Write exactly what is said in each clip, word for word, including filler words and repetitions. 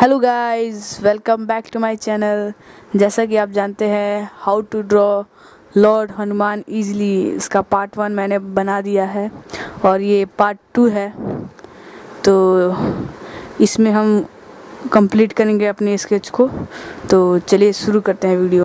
Hello guys, welcome back to my channel. जैसा कि आप जानते हैं, how to draw Lord Hanuman easily, इसका पार्ट वन मैंने बना दिया है और ये पार्ट टू है। तो इसमें हम कंप्लीट करेंगे अपने स्केच को। तो चलिए शुरू करते हैं video.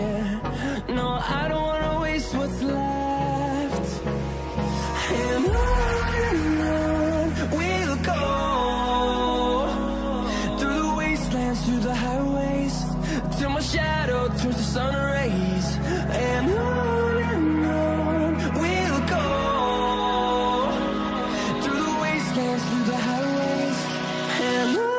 Yeah, no, I don't wanna waste what's left. And on and on we'll go, through the wastelands, through the highways, till my shadow turns to sun rays. And on and on we'll go, through the wastelands, through the highways, and on.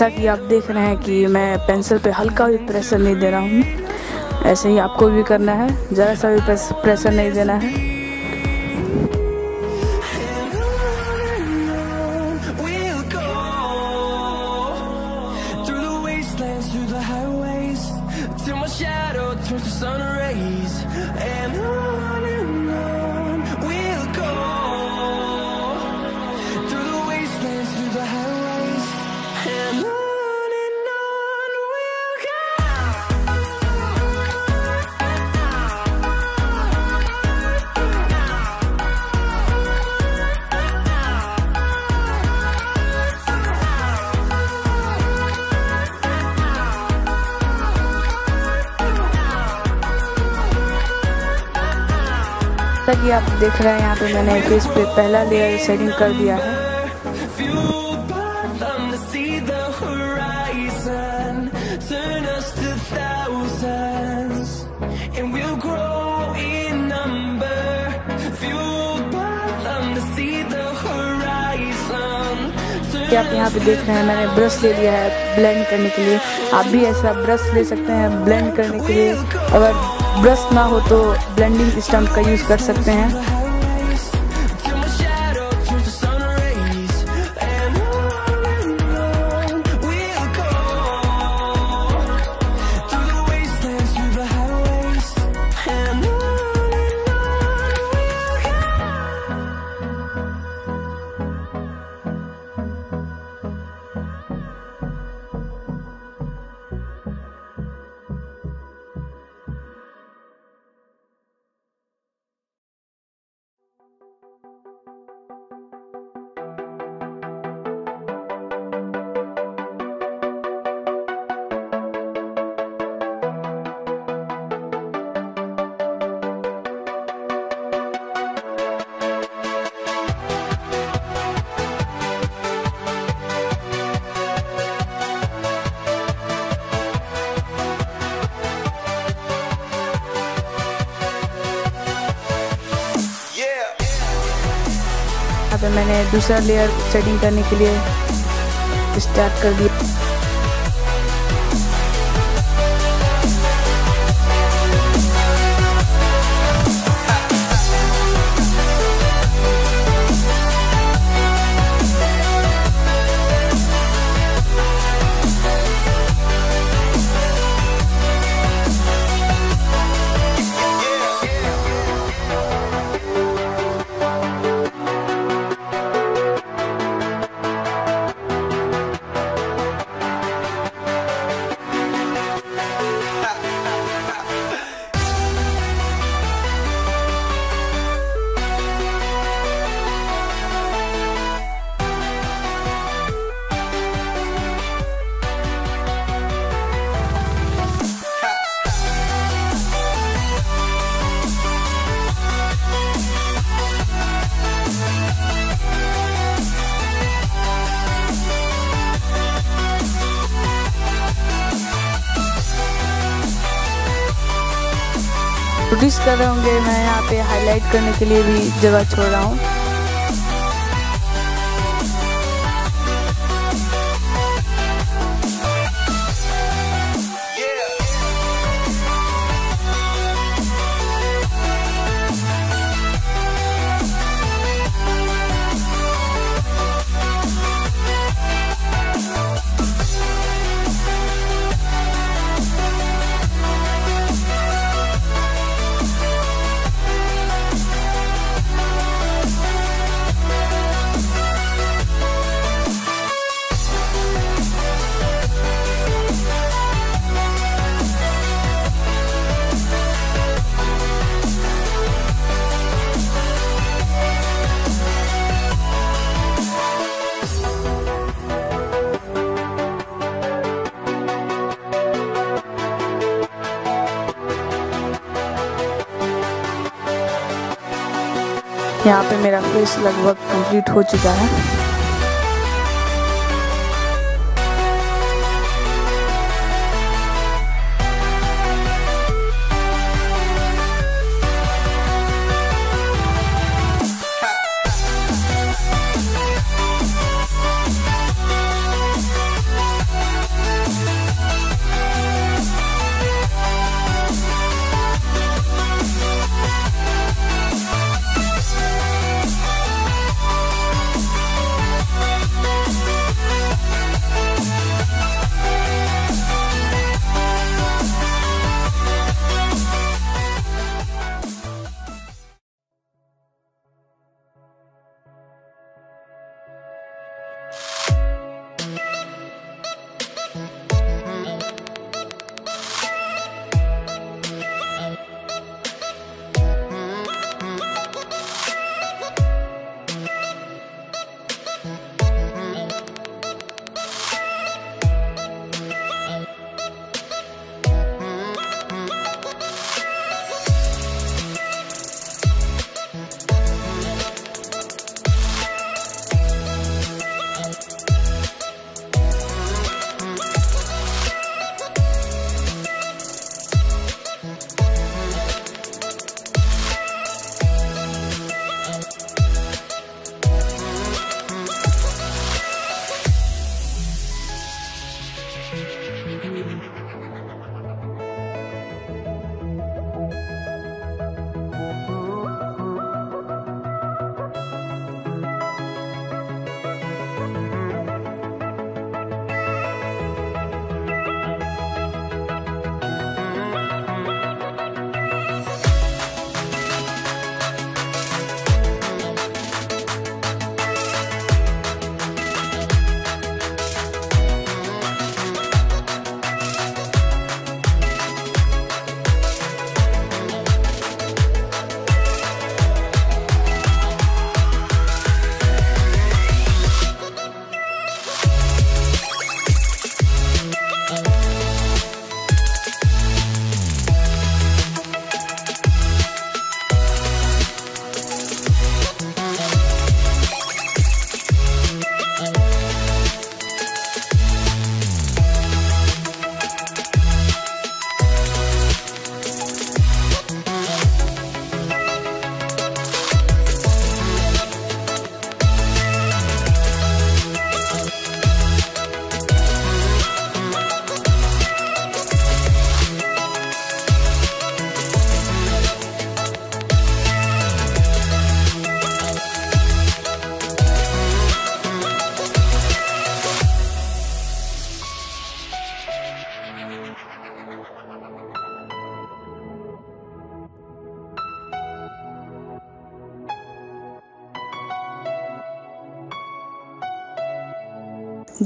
जैसा कि आप देख रहे हैं कि मैं pencil पे हल्का भी प्रेशर नहीं दे रहा हूँ, ऐसे ही आपको भी करना है, ज़रा सा भी प्रेशर नहीं देना है। कि आप देख रहे हैं यहाँ पे मैंने इस पे पहला लेयर शेडिंग कर दिया है। कि आप यहाँ पे देख रहे हैं मैंने ब्रश ले लिया है ब्लेंड करने के लिए। आप भी ऐसा ब्रश ले सकते हैं ब्लेंड करने के लिए। अगर ब्रश ना हो तो ब्लेंडिंग सिस्टम का यूज़ कर सकते हैं। तो मैंने दूसरा लेयर शेडिंग करने के लिए स्टार्ट कर दिया। नोटिस कर रहे होंगे, मैं यहाँ पे हाईलाइट करने के लिए भी जगह छोड़ रहा हूँ। यहाँ पे मेरा फेस लगभग कंप्लीट हो चुका है।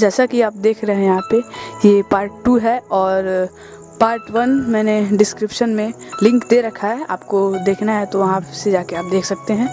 जैसा कि आप देख रहे हैं यहाँ पे ये पार्ट टू है और पार्ट वन मैंने डिस्क्रिप्शन में लिंक दे रखा है, आपको देखना है तो वहाँ से जाके आप देख सकते हैं।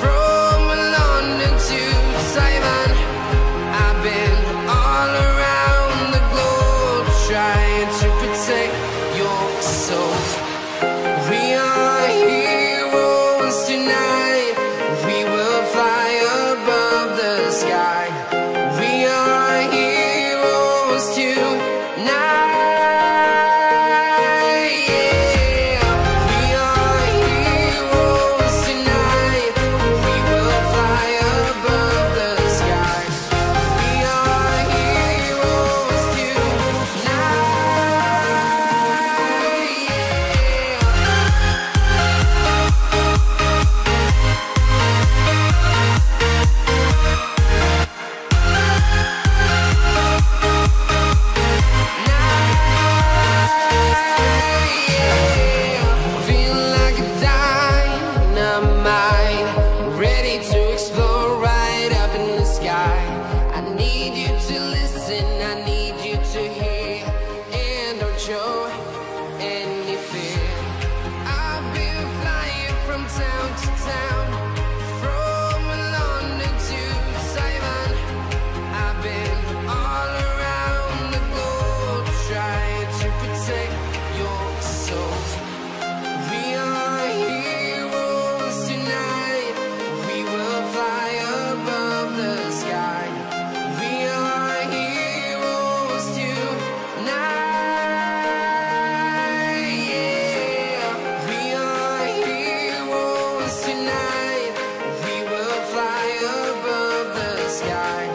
from London to Taiwan. I've been all around the globe, trying to protect your soul. Tonight, we will fly above the sky.